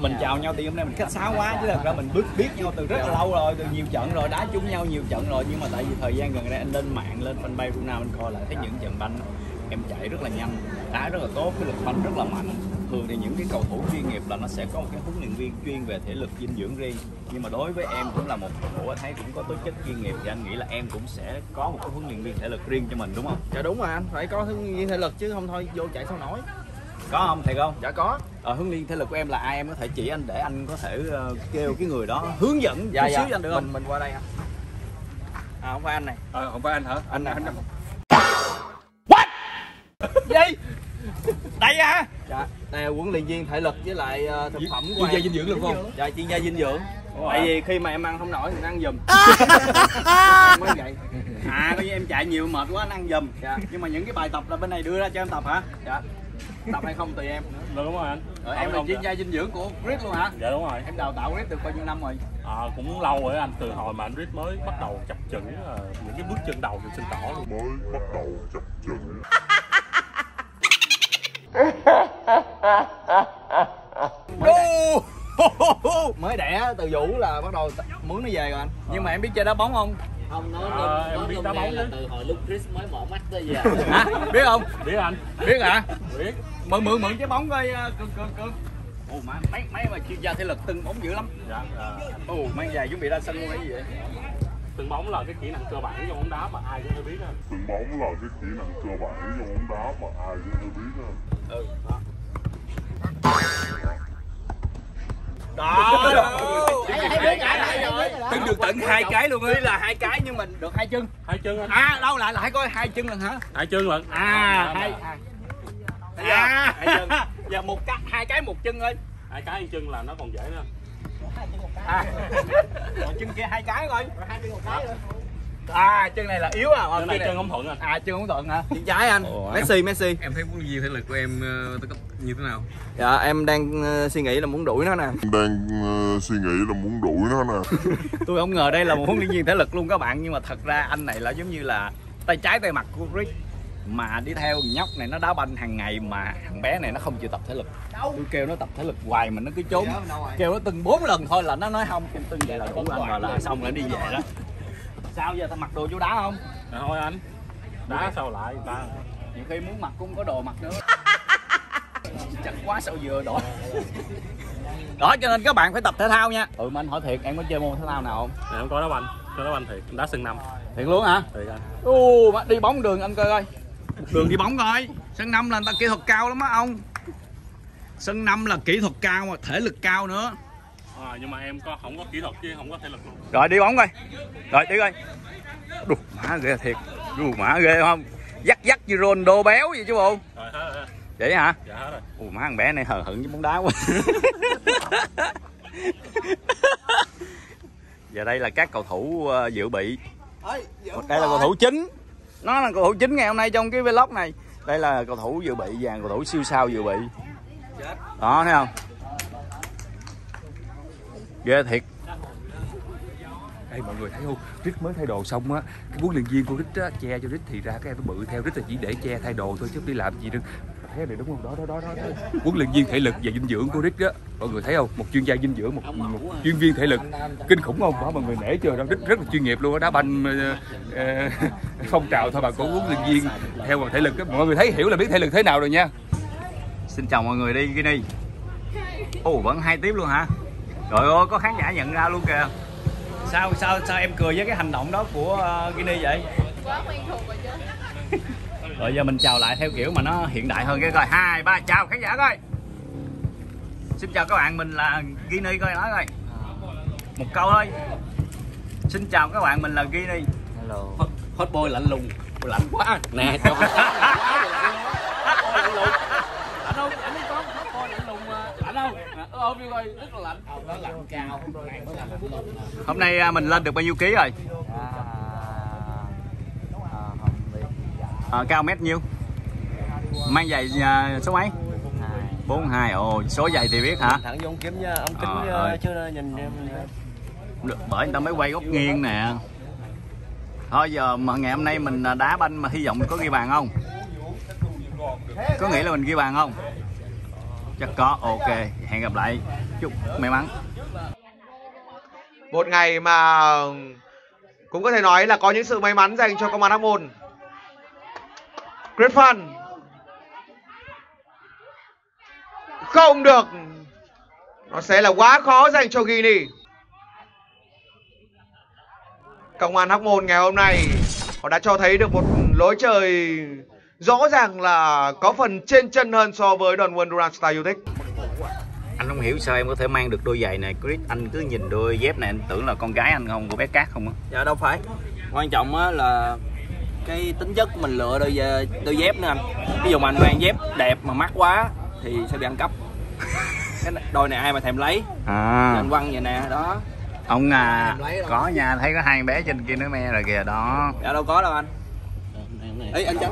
Mình chào nhau thì hôm nay mình khách sáo quá, chứ thật ra mình biết nhau từ rất là lâu rồi, từ nhiều trận rồi, đá chung nhau nhiều trận rồi. Nhưng mà tại vì thời gian gần đây anh lên mạng, lên fanpage của nào anh coi lại thấy những trận banh em chạy rất là nhanh, đá rất là tốt, cái lực banh rất là mạnh. Thường thì những cái cầu thủ chuyên nghiệp là nó sẽ có một cái huấn luyện viên chuyên về thể lực dinh dưỡng riêng, nhưng mà đối với em cũng là một cầu thủ thấy cũng có tố chất chuyên nghiệp thì anh nghĩ là em cũng sẽ có một cái huấn luyện viên thể lực riêng cho mình, đúng không? Dạ đúng rồi anh, phải có huấn luyện viên thể lực chứ không thôi vô chạy sao nổi. Có không thầy không? Dạ có. Huấn luyện thể lực của em là ai, em có thể chỉ anh để anh có thể kêu cái người đó hướng dẫn dạ, xíu cho anh được không? Mình qua đây hả? À không phải anh này. Không phải anh hả? Anh này. Anh... What? Gì? Đây hả? Dạ, đây là huấn luyện viên thể lực với lại thực phẩm của chuyên gia dinh dưỡng được không? Dạ, chuyên gia dinh dưỡng. Tại vì khi mà em ăn không nổi thì anh ăn giùm. Em mới vậy. À, coi như em chạy nhiều mệt quá anh ăn giùm. Dạ. Nhưng mà những cái bài tập là bên này đưa ra cho em tập hả? Dạ. Tập hay không tùy em. Đúng rồi anh. Rồi, em là chuyên gia dinh dưỡng của Cris luôn hả? Dạ đúng rồi. Em đào tạo Cris được bao nhiêu năm rồi? Cũng lâu rồi anh, từ hồi mà anh Cris mới bắt đầu chập chững những cái bước chân đầu thì xin tỏ luôn. Mới bắt đầu chập chững. Mới đẻ từ Vũ là bắt đầu mướn nó về rồi anh. Nhưng mà em biết chơi đá bóng không? Không, nói em biết đá bóng là từ hồi lúc Cris mới mở mắt tới giờ. Hả? Biết không? Biết anh. Biết hả? Biết. Mượn trái bóng coi cực. Ồ mà mấy mà chuyên gia thể lực tưng bóng dữ lắm. Dạ. Ồ mang giày chuẩn bị ra sân luôn hay gì vậy? Tưng bóng là cái kỹ năng cơ bản trong bóng đá mà ai cũng phải biết hết. Tưng bóng là cái kỹ năng cơ bản trong bóng đá mà ai cũng phải biết hết. Ừ. Đó. Đó. Tưng được tận 2 cái luôn á. Tuy là 2 cái nhưng mình được 2 chân. 2 chân anh. À đâu lại là hãy coi 2 chân lần hả? 2 chân lần. À 2 chân. Giờ 2 cái 1 chân thôi. 2 cái 1 chân là nó còn dễ nữa. 2 chân 1 cái. Còn chân kia 2 cái thôi. 2 chân 1 cái thôi. À chân này là yếu à. Chân này chân không thuận à. À chân không thuận hả? Chân trái anh. Messi. Em thấy huấn luyện viên thể lực của em như thế nào? Dạ em đang suy nghĩ là muốn đuổi nó nè. Đang suy nghĩ là muốn đuổi nó nè. Tôi không ngờ đây là một huấn luyện viên thể lực luôn các bạn, nhưng mà thật ra anh này là giống như là tay trái tay mặt của Cris. Mà đi theo nhóc này nó đá banh hàng ngày mà thằng bé này nó không chịu tập thể lực. Tôi kêu nó tập thể lực hoài mà nó cứ trốn. Kêu nó từng 4 lần thôi là nó nói không, em từng vậy là đủ anh rồi là xong là đi về đó. Sao giờ tao mặc đồ vô đá không? Rồi, thôi anh. Đá sao lại ta. Nhiều khi muốn mặc cũng có đồ mặc nữa. Chắc quá sao vừa đổi. Đó cho nên các bạn phải tập thể thao nha. Mà anh hỏi thiệt, em có chơi môn thể thao nào không? Em không có đá banh. Có đá banh thiệt, đá sân 5. Thiệt luôn hả? Thiệt anh. Đi bóng đường anh coi coi. Đường đi bóng coi. Sân 5 là người ta kỹ thuật cao lắm á ông. Sân 5 là kỹ thuật cao mà thể lực cao nữa. Nhưng mà em không có kỹ thuật chứ không có thể lực luôn. Rồi đi bóng coi. Rồi đi coi. Đù mã ghê thiệt. Đù mã ghê không? Dắt như Ronaldo béo vậy chứ bộ. Rồi hết. Vậy hả? Dạ hết rồi. Má thằng bé này hờ hững với bóng đá quá. Giờ đây là các cầu thủ dự bị. Đây là cầu thủ chính. Nó là cầu thủ chính ngày hôm nay trong cái vlog này. Đây là cầu thủ dự bị và cầu thủ siêu sao dự bị. Đó thấy không? Ghê thiệt. Đây mọi người thấy không? Cris mới thay đồ xong á, cái huấn luyện viên của Cris che cho Cris thì ra các em nó bự theo Cris là chỉ để che thay đồ thôi chứ đi làm gì đâu. Thế này đúng không? Đó. Huấn luyện viên thể lực và dinh dưỡng của Cris á, mọi người thấy không? Một chuyên gia dinh dưỡng, một chuyên viên thể lực kinh khủng không? Đó mọi người nể chưa? Cris rất là chuyên nghiệp luôn á, đá banh phong trào thôi mà có huấn luyện viên theo vào thể lực á, mọi người thấy hiểu là biết thể lực thế nào rồi nha. Xin chào mọi người đi Gini. Vẫn 2 tiếp luôn hả? Trời ơi, có khán giả nhận ra luôn kìa. Sao em cười với cái hành động đó của Gini vậy? Quá quen thuộc rồi chứ. Rồi giờ mình chào lại theo kiểu mà nó hiện đại hơn cái coi. 2, 3 chào khán giả coi. Xin chào các bạn, mình là Gini coi nói coi. Một câu thôi. Xin chào các bạn, mình là Gini. Hello. Hot boy lạnh lùng, lạnh quá. Nè, chào các bạn. Lạnh lùng. Anh không, anh đi con hot boy lạnh lùng lạnh không? Ôm đi coi, rất là lạnh. Nó lạnh cao. Hôm nay mình lên được bao nhiêu ký rồi? Cao mét nhiêu? Mang giày số mấy? 42. Số giày thì biết hả? Thẳng vô ông kiếm nha, ông kính chưa nhìn em. Bởi người ta mới quay góc nghiêng nè. Thôi giờ mà ngày hôm nay mình đá banh mà hy vọng có ghi bàn không? Có nghĩa là mình ghi bàn không? chắc có. Ok, hẹn gặp lại, chúc may mắn. Một ngày mà cũng có thể nói là có những sự may mắn dành cho công an Hóc Môn. Great fun. Không được. Nó sẽ là quá khó dành cho Gini. Công an Hóc Môn ngày hôm nay họ đã cho thấy được một lối chơi rõ ràng là có phần trên chân hơn so với đoàn Wonderland Style Unique. Anh không hiểu sao em có thể mang được đôi giày này Chris. Anh cứ nhìn đôi dép này anh tưởng là con gái anh không, của bé Cát không á. Dạ đâu phải. Quan trọng á là cái tính chất mình lựa đôi dép nữa anh. Ví dụ mà anh mang dép đẹp mà mắc quá thì sẽ bị ăn cắp. Cái đôi này ai mà thèm lấy à. Anh quăng vậy nè đó. Ông à, có nhà thấy có hai bé trên kia nói me rồi kìa đó. Dạ đâu có đâu anh. Ấy anh chắc.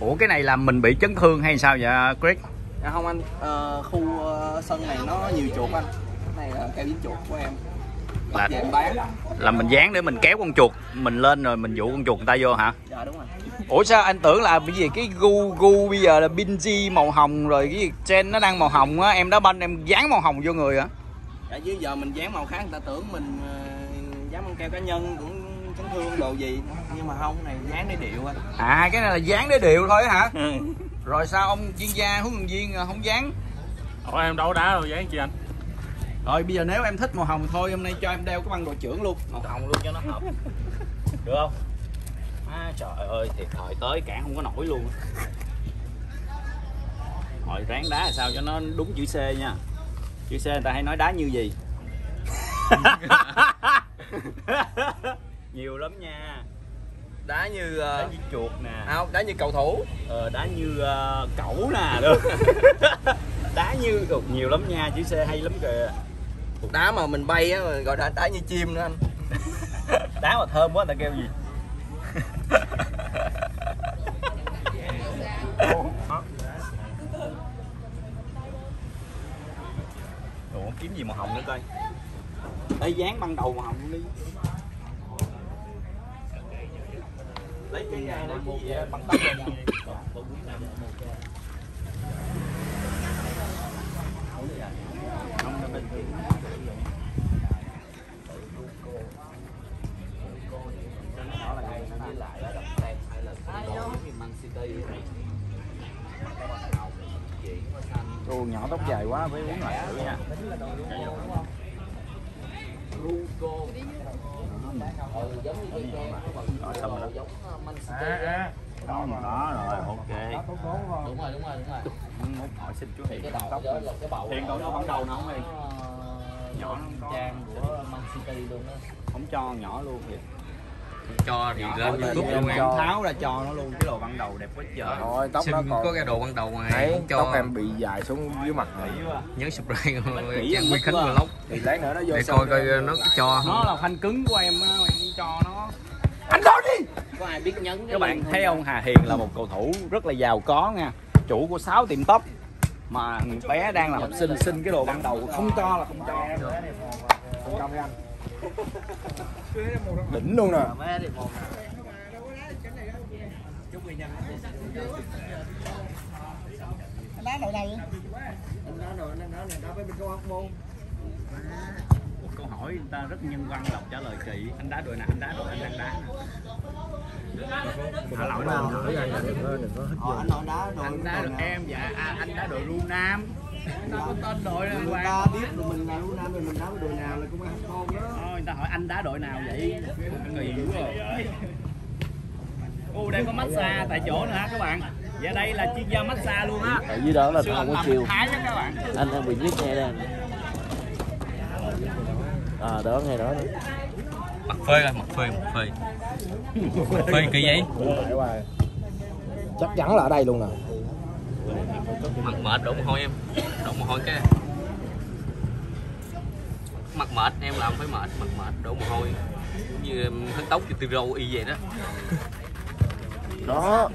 Ủa cái này là mình bị chấn thương hay sao vậy Chris? À không anh, khu sân này nó nhiều chuột anh. Cái này là keo dính chuột của em. Là mình dán để mình kéo con chuột mình lên rồi mình dụ con chuột người ta vô hả? Dạ đúng rồi. Ủa sao anh tưởng là cái gì cái gu bây giờ là binji màu hồng rồi cái gì trend nó đang màu hồng á, em đá banh em dán màu hồng vô người hả? Dạ chứ giờ mình dán màu khác người ta tưởng mình dán bằng keo cá nhân cũng chấn thương đồ gì, nhưng mà không, cái này dán để điệu anh. À cái này là dán để điệu thôi hả? Rồi sao ông chuyên gia huấn luyện viên không dán? Ủa em đâu đá rồi dán chi anh? Rồi bây giờ nếu em thích màu hồng thôi, hôm nay cho em đeo cái băng đội trưởng luôn, màu hồng luôn cho nó hợp. Được không? À, trời ơi thiệt thời tới cản không có nổi luôn. Hồi ráng đá là sao cho nó đúng chữ C nha. Chữ C người ta hay nói đá như gì. Nhiều lắm nha. Đá như đá như chuột nè. Không, đá như cầu thủ. Đá như cẩu nè được. Đá như nhiều lắm nha, chữ C hay lắm kìa. Đá mà mình bay á gọi là đá như chim nữa anh. Đá mà thơm quá người ta kêu gì? Ủa kiếm gì màu hồng nữa coi. Để dán băng đầu màu hồng đi. Lấy cái này để mua băng tóc này. Ô nhỏ tóc dài quá phải uống lại thử nha. Đó rồi, ok. Đúng rồi, đúng rồi, đúng rồi. Hỏi xin chú Hiền tóc mình. Hiền cậu nó bắn đầu nó không Hiền? Nhỏ nó trang của Man City luôn đó. Không cho nhỏ luôn Hiền. Cho thì lên YouTube luôn em. Tháo ra cho nó luôn, cái đồ ban đầu đẹp quá trời. Rồi tóc nó còn có cái đồ ban đầu này. Tóc em bị dài xuống dưới mặt này. Nhớ subscribe trang Huy Khánh Vê Lốc. Thì lát nữa nó vô. Để coi coi nó cho. Nó là fan cứng của em á, em cho nó. Anh thôi đi. Có ai biết nhấn các bạn thấy không? Hà Hiền là một cầu thủ rất là giàu có nha, chủ của 6 tiệm tóc mà bé đang là học sinh, xin cái đồ ban đầu không cho là không cho. Không cho anh. Đỉnh luôn nè. Đá đội này. Một câu hỏi người ta rất nhân văn đọc trả lời kỹ. Anh đá đội nào? Anh đá đội anh đang đá. Thả lỏng ra đừng có hết giờ. Anh đá được em dạ, anh đá đội Lu Nam. Nó có tên đội là người ta biết rồi mình là Lu Nam rồi mình đá với đội nào là cũng ăn con đó. Thôi người ta hỏi anh đá đội nào vậy? Kỳ rồi. Ô đây có massage tại chỗ nữa hả các bạn? Dạ đây là chuyên gia massage luôn á. Ở dưới đó là không có chiều. Anh đang bị nhức nghe đây. À đó ngay đó. Mặt phê rồi, mặt phê. Mặt phê kỳ vậy? Chắc chắn là ở đây luôn nè. Mặt mệt đổ mồ hôi em. Đổ mồ hôi cái. Mặt mệt em làm phải mệt, mặt mệt đổ mồ hôi. Giống như hớt tóc như tiro y vậy đó. Đó.